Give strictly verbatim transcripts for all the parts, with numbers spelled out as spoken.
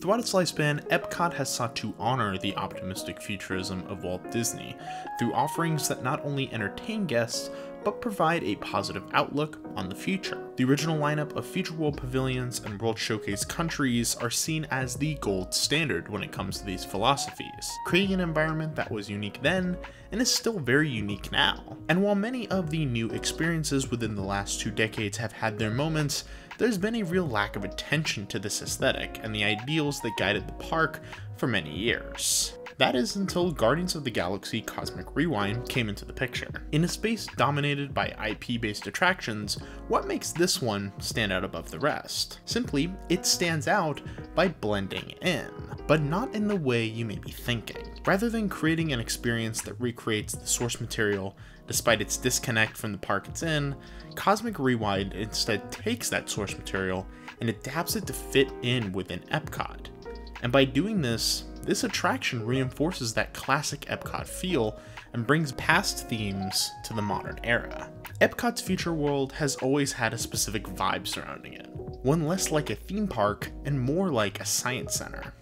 Throughout its lifespan, Epcot has sought to honor the optimistic futurism of Walt Disney through offerings that not only entertain guests, but provide a positive outlook on the future. The original lineup of Future World pavilions and World Showcase countries are seen as the gold standard when it comes to these philosophies, creating an environment that was unique then and is still very unique now. And while many of the new experiences within the last two decades have had their moments, there's been a real lack of attention to this aesthetic and the ideals that guided the park for many years. That is until Guardians of the Galaxy Cosmic Rewind came into the picture. In a space dominated by I P-based attractions, what makes this one stand out above the rest? Simply, it stands out by blending in, but not in the way you may be thinking. Rather than creating an experience that recreates the source material, despite its disconnect from the park it's in, Cosmic Rewind instead takes that source material and adapts it to fit in within Epcot. And by doing this, this attraction reinforces that classic Epcot feel and brings past themes to the modern era. Epcot's Future World has always had a specific vibe surrounding it, one less like a theme park and more like a science center.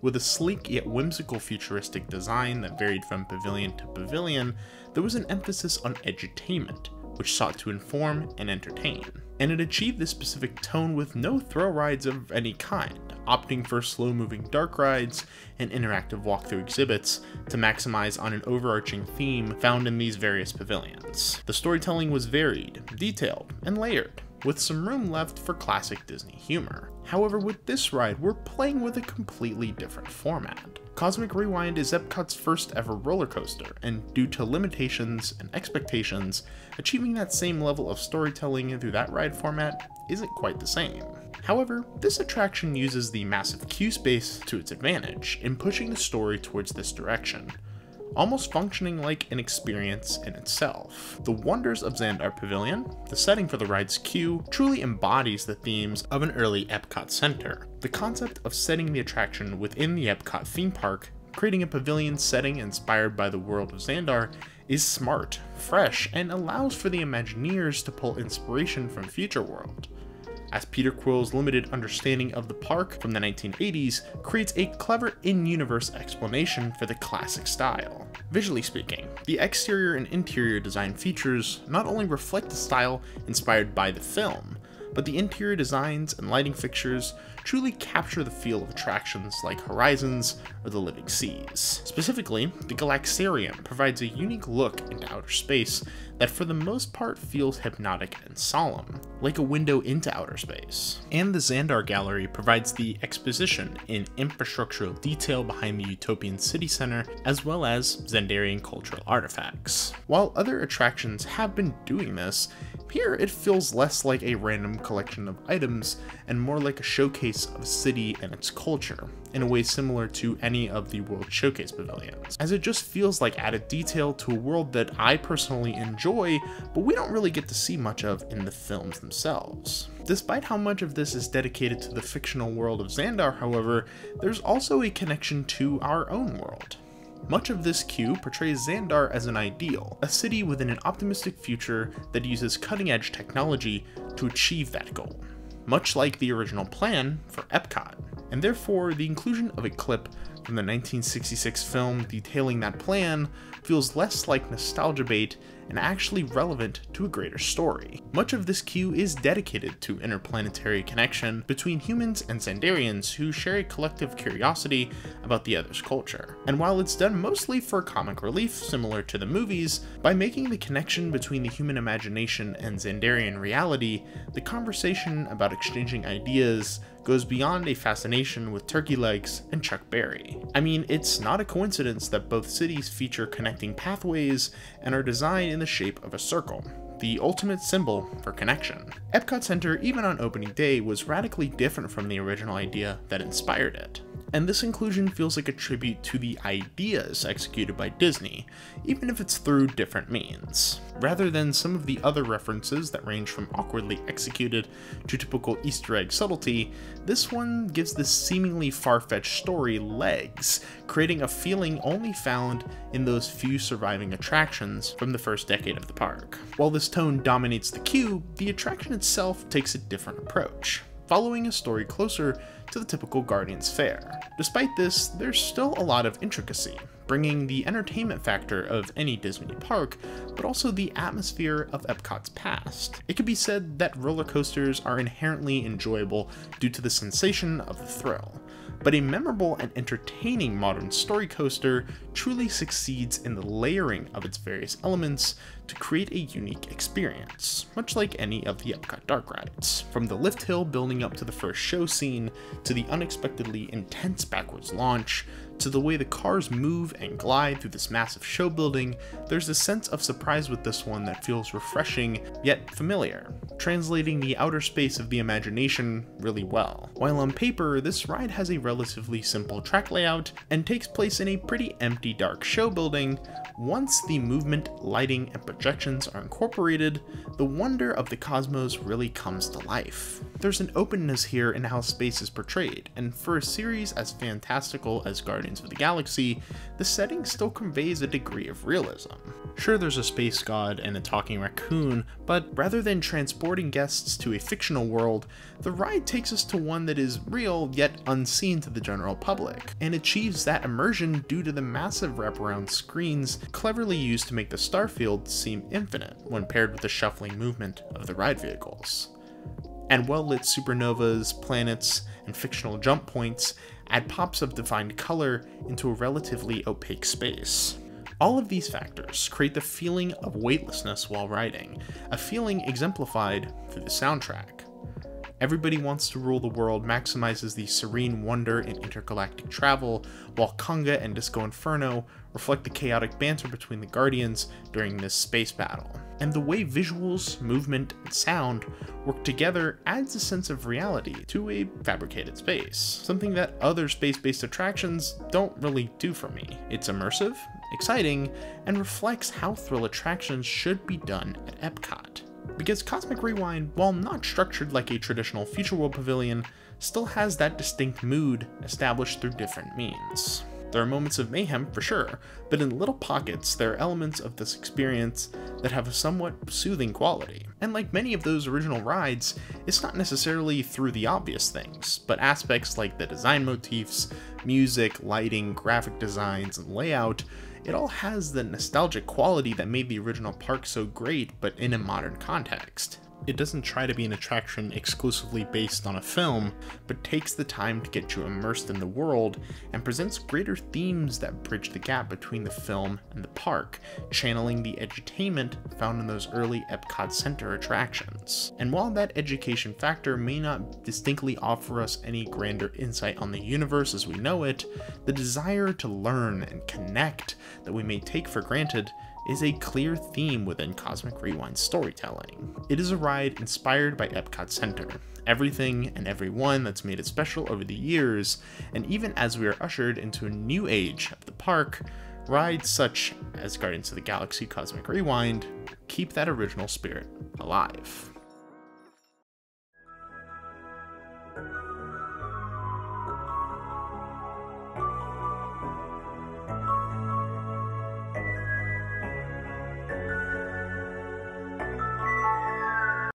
With a sleek yet whimsical futuristic design that varied from pavilion to pavilion, there was an emphasis on edutainment, which sought to inform and entertain. And it achieved this specific tone with no thrill rides of any kind, opting for slow-moving dark rides and interactive walkthrough exhibits to maximize on an overarching theme found in these various pavilions. The storytelling was varied, detailed, and layered, with some room left for classic Disney humor. However, with this ride, we're playing with a completely different format. Cosmic Rewind is Epcot's first ever roller coaster, and due to limitations and expectations, achieving that same level of storytelling through that ride format isn't quite the same. However, this attraction uses the massive queue space to its advantage in pushing the story towards this direction, almost functioning like an experience in itself. The wonders of Xandar Pavilion, the setting for the ride's queue, truly embodies the themes of an early Epcot center. The concept of setting the attraction within the Epcot theme park, creating a pavilion setting inspired by the world of Xandar, is smart, fresh, and allows for the Imagineers to pull inspiration from Future World, as Peter Quill's limited understanding of the park from the nineteen eighties creates a clever in-universe explanation for the classic style. Visually speaking, the exterior and interior design features not only reflect the style inspired by the film, but the interior designs and lighting fixtures truly capture the feel of attractions like Horizons or the Living Seas. Specifically, the Galaxarium provides a unique look into outer space that for the most part feels hypnotic and solemn, like a window into outer space. And the Xandar Gallery provides the exposition in infrastructural detail behind the Utopian City Center, as well as Xandarian cultural artifacts. While other attractions have been doing this, here it feels less like a random collection of items and more like a showcase of a city and its culture, in a way similar to any of the World Showcase pavilions, as it just feels like added detail to a world that I personally enjoy, but we don't really get to see much of in the films themselves. Despite how much of this is dedicated to the fictional world of Xandar, however, there's also a connection to our own world. Much of this queue portrays Xandar as an ideal, a city within an optimistic future that uses cutting-edge technology to achieve that goal, much like the original plan for Epcot, and therefore the inclusion of a clip from the nineteen sixty-six film detailing that plan feels less like nostalgia bait and actually relevant to a greater story. Much of this queue is dedicated to interplanetary connection between humans and Xandarians who share a collective curiosity about the other's culture. And while it's done mostly for comic relief similar to the movies, by making the connection between the human imagination and Xandarian reality, the conversation about exchanging ideas goes beyond a fascination with turkey legs and Chuck Berry. I mean, it's not a coincidence that both cities feature connecting pathways and are designed in the shape of a circle, the ultimate symbol for connection. Epcot Center, even on opening day, was radically different from the original idea that inspired it. And this inclusion feels like a tribute to the ideas executed by Disney, even if it's through different means. Rather than some of the other references that range from awkwardly executed to typical Easter egg subtlety, this one gives this seemingly far-fetched story legs, creating a feeling only found in those few surviving attractions from the first decade of the park. While this tone dominates the queue, the attraction itself takes a different approach. following a story closer to the typical Guardians fare. Despite this, there's still a lot of intricacy, bringing the entertainment factor of any Disney park, but also the atmosphere of Epcot's past. It could be said that roller coasters are inherently enjoyable due to the sensation of the thrill, but a memorable and entertaining modern story coaster truly succeeds in the layering of its various elements to create a unique experience, much like any of the Epcot dark rides. From the lift hill building up to the first show scene, to the unexpectedly intense backwards launch, to the way the cars move and glide through this massive show building, there's a sense of surprise with this one that feels refreshing yet familiar, translating the outer space of the imagination really well. While on paper, this ride has a relatively simple track layout and takes place in a pretty empty dark show building, once the movement, lighting, and projections are incorporated, the wonder of the cosmos really comes to life. There's an openness here in how space is portrayed, and for a series as fantastical as Guardians of the Galaxy, the setting still conveys a degree of realism. Sure, there's a space god and a talking raccoon, but rather than transporting guests to a fictional world, the ride takes us to one that is real yet unseen to the general public, and achieves that immersion due to the massive wraparound screens cleverly used to make the starfield seem infinite when paired with the shuffling movement of the ride vehicles. And well-lit supernovas, planets, and fictional jump points add pops of defined color into a relatively opaque space. All of these factors create the feeling of weightlessness while riding, a feeling exemplified through the soundtrack. Everybody Wants to Rule the World maximizes the serene wonder in intergalactic travel, while Conga and Disco Inferno reflect the chaotic banter between the Guardians during this space battle. And the way visuals, movement, and sound work together adds a sense of reality to a fabricated space, something that other space-based attractions don't really do for me. It's immersive, exciting, and reflects how thrill attractions should be done at Epcot. Because Cosmic Rewind, while not structured like a traditional Future World pavilion, still has that distinct mood established through different means. There are moments of mayhem for sure, but in little pockets there are elements of this experience that have a somewhat soothing quality. And like many of those original rides, it's not necessarily through the obvious things, but aspects like the design motifs, music, lighting, graphic designs, and layout, it all has the nostalgic quality that made the original park so great, but in a modern context. It doesn't try to be an attraction exclusively based on a film, but takes the time to get you immersed in the world and presents greater themes that bridge the gap between the film and the park, channeling the edutainment found in those early Epcot Center attractions. And while that education factor may not distinctly offer us any grander insight on the universe as we know it, the desire to learn and connect that we may take for granted is a clear theme within Cosmic Rewind's storytelling. It is a ride inspired by Epcot Center, everything and everyone that's made it special over the years, and even as we are ushered into a new age of the park, rides such as Guardians of the Galaxy Cosmic Rewind keep that original spirit alive.